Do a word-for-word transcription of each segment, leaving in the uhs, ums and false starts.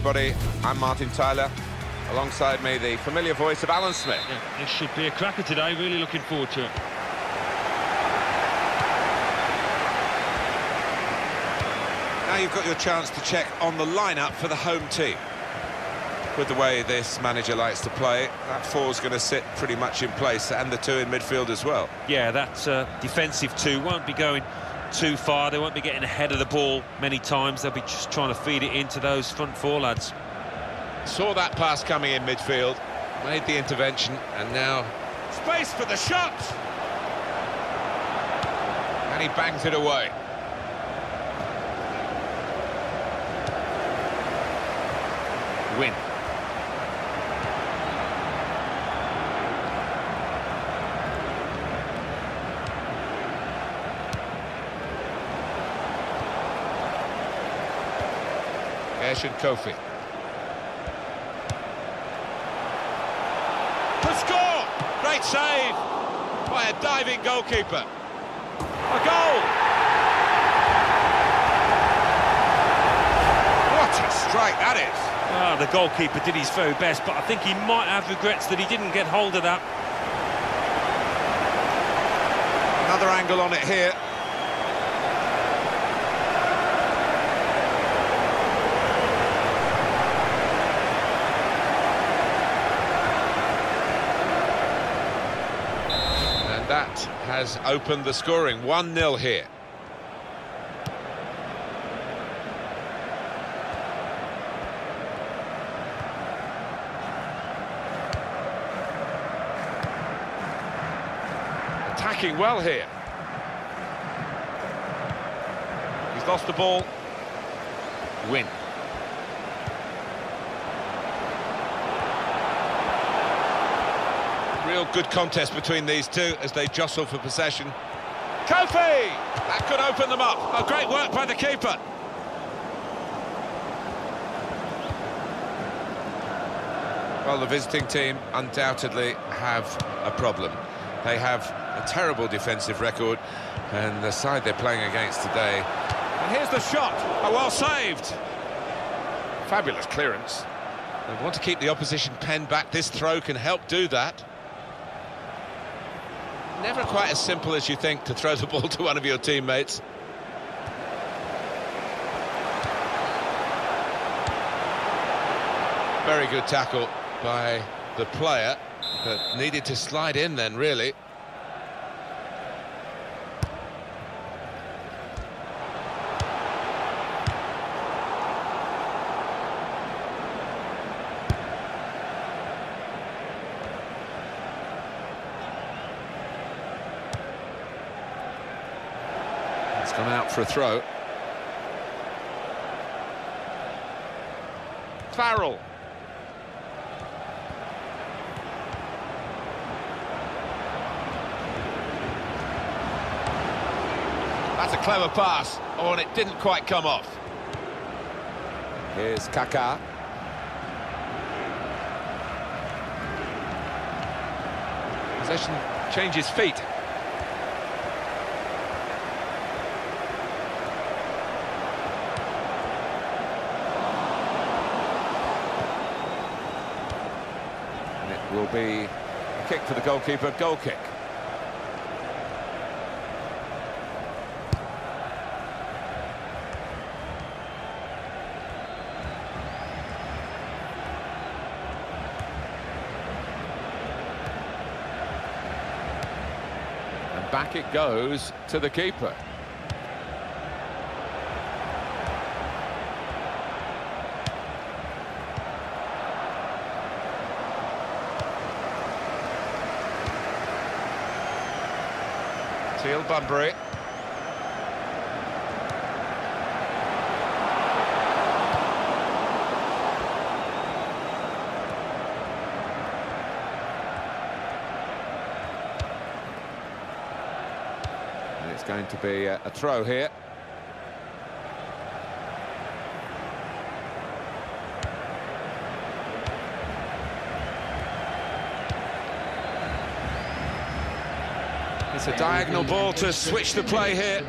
everybody. I'm Martin Tyler. Alongside me, the familiar voice of Alan Smith. Yeah, this should be a cracker today. Really looking forward to it. Now you've got your chance to check on the lineup for the home team. With the way this manager likes to play, that four's going to sit pretty much in place, and the two in midfield as well. Yeah, that uh, defensive two won't be going too far. They won't be getting ahead of the ball many times. They'll be just trying to feed it into those front four lads. Saw that pass coming in midfield, made the intervention, and now space for the shot, and he bangs it away. Wynn. Bershan Kofi. To score! Great save by a diving goalkeeper. A goal! What a strike that is! Ah, the goalkeeper did his very best, but I think he might have regrets that he didn't get hold of that. Another angle on it here. And that has opened the scoring. one nil here. Attacking well here. He's lost the ball. Wynn. Real good contest between these two as they jostle for possession. Kofi! That could open them up. Oh, great work by the keeper. Well, the visiting team undoubtedly have a problem. They have a terrible defensive record, and the side they're playing against today. And here's the shot. Oh, well saved. Fabulous clearance. They want to keep the opposition pen back. This throw can help do that. Never quite as simple as you think to throw the ball to one of your teammates. Very good tackle by the player. But needed to slide in then, really. It's gone out for a throw. Farrell. That's a clever pass. Oh, and it didn't quite come off. Here's Camara. Possession changes feet. And it will be a kick for the goalkeeper, goal kick. Back it goes to the keeper. Teal Bunbury. It's going to be a, a throw here. It's a diagonal ball to switch the play here.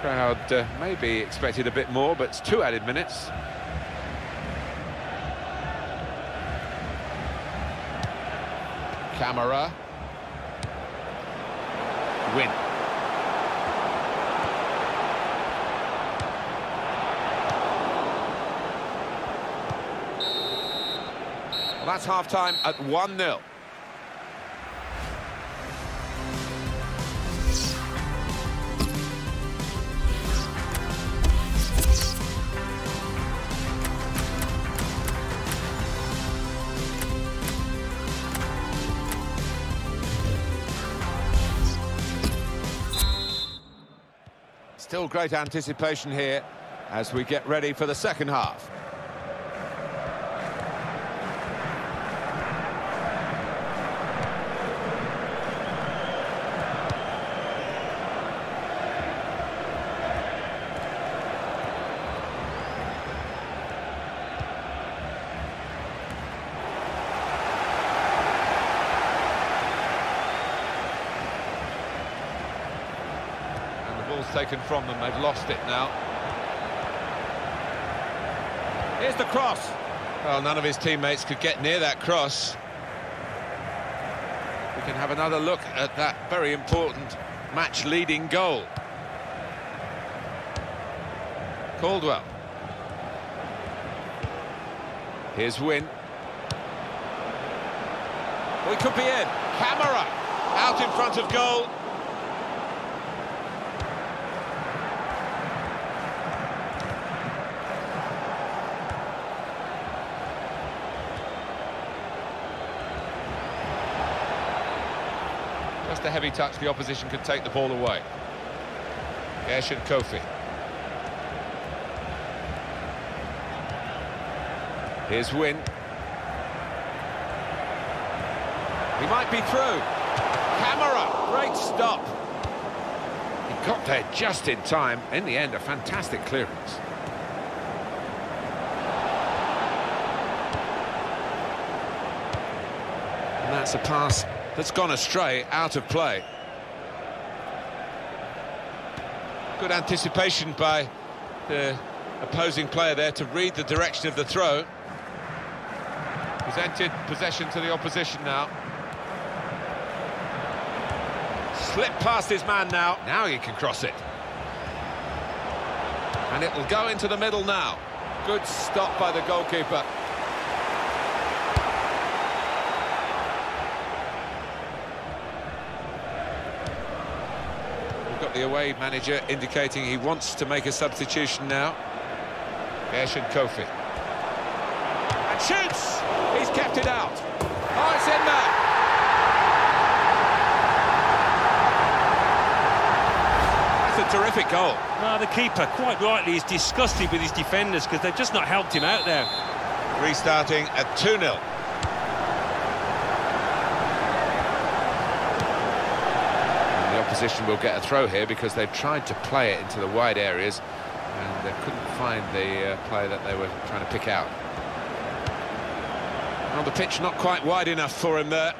Crowd uh, maybe expected a bit more, but it's two added minutes. Camara. Wynn. Well, that's half-time at one nil. Still great anticipation here as we get ready for the second half. Taken from them, they've lost it now. Here's the cross. Well, none of his teammates could get near that cross. We can have another look at that very important match-leading goal. Caldwell. Here's Wynn. We could be in. Camara out in front of goal. Just a heavy touch, the opposition could take the ball away. Bershan Kofi. Here's Wynn. He might be through. Camara, great stop. He got there just in time. In the end, a fantastic clearance. And that's a pass that's gone astray, out of play. Good anticipation by the opposing player there to read the direction of the throw. Presented possession to the opposition now. Slipped past his man now. Now he can cross it. And it will go into the middle now. Good stop by the goalkeeper. The away manager indicating he wants to make a substitution now. Bershan Kofi. And shoots! He's kept it out. Oh, it's in there! That's a terrific goal. No, the keeper, quite rightly, is disgusted with his defenders because they've just not helped him out there. Restarting at two nil. Opposition will get a throw here because they've tried to play it into the wide areas and they couldn't find the uh, play that they were trying to pick out. Well, the pitch not quite wide enough for him there.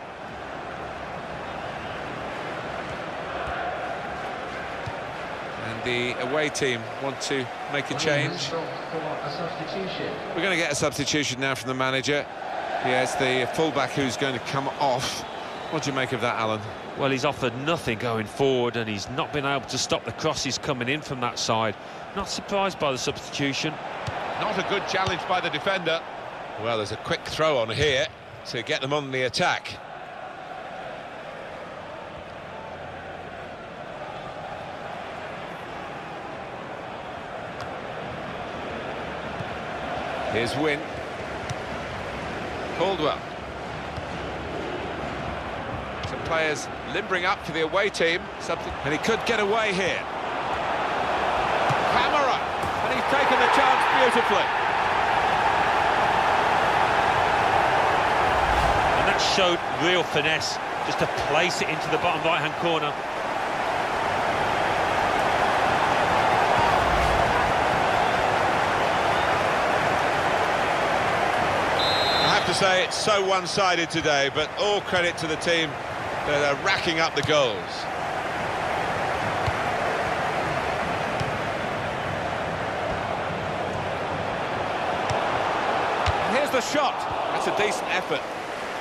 And the away team want to make a change. We're going to get a substitution now from the manager. He has the fullback who's going to come off. What do you make of that, Alan? Well, he's offered nothing going forward and he's not been able to stop the crosses coming in from that side. Not surprised by the substitution. Not a good challenge by the defender. Well, there's a quick throw on here to get them on the attack. Here's Wynn. Caldwell. Some players limbering up for the away team, something, and he could get away here. Camara, and he's taken the chance beautifully. And that showed real finesse, just to place it into the bottom right-hand corner. I have to say, it's so one-sided today, but all credit to the team. They're racking up the goals. And here's the shot. That's a decent effort.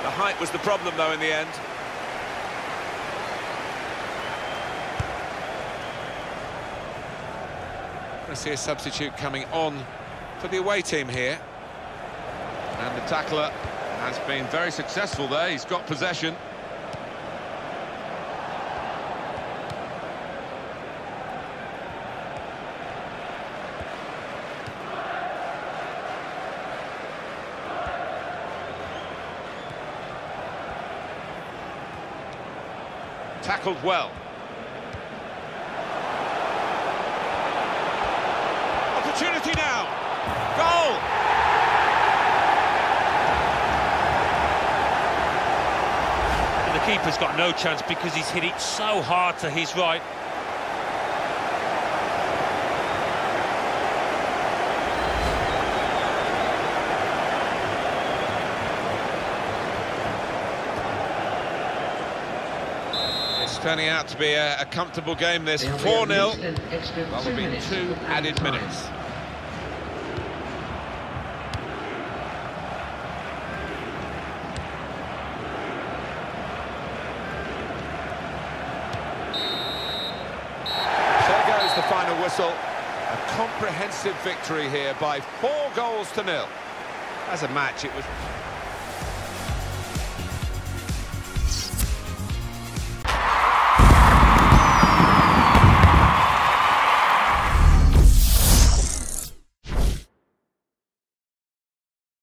The height was the problem, though, in the end. I see a substitute coming on for the away team here. And the tackler has been very successful there. He's got possession. Tackled well. Opportunity now. Goal! And the keeper's got no chance because he's hit it so hard to his right. Turning out to be a, a comfortable game, this four nil. That'll be two added minutes. There goes the final whistle. A comprehensive victory here by four goals to nil. As a match, it was...